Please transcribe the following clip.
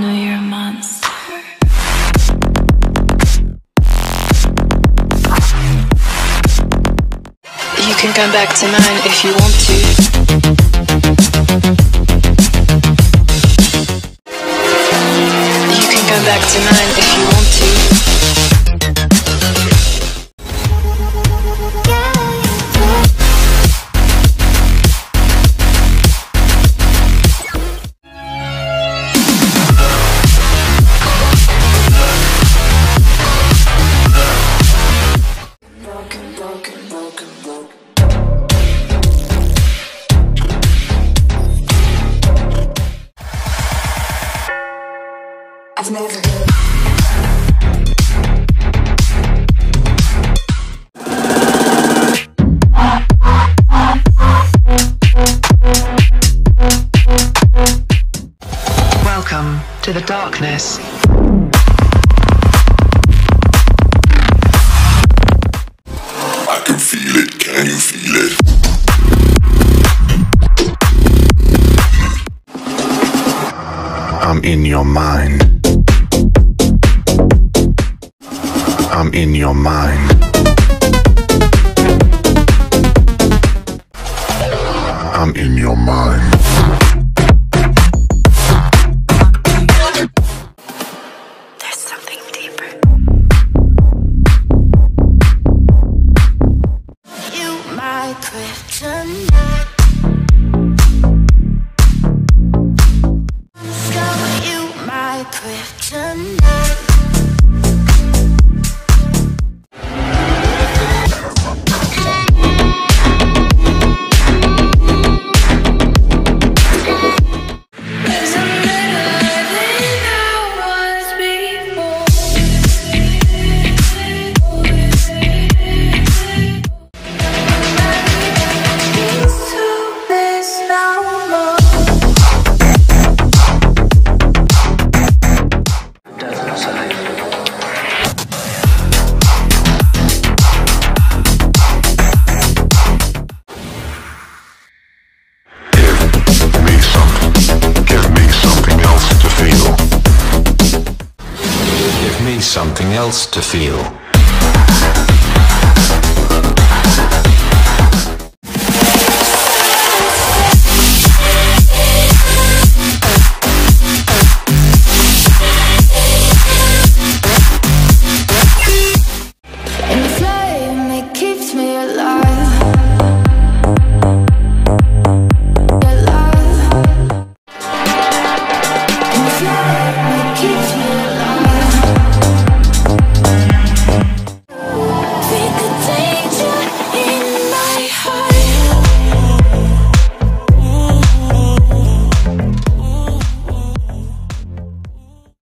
know you're a monster. You can come back to mine if you want to. You can come back to mine if you want to. I've never Welcome to the darkness. I can feel it, can you feel it? I'm in your mind. I'm in your mind. I'm in your mind. There's something deeper. You my kryptonite. Something else to feel.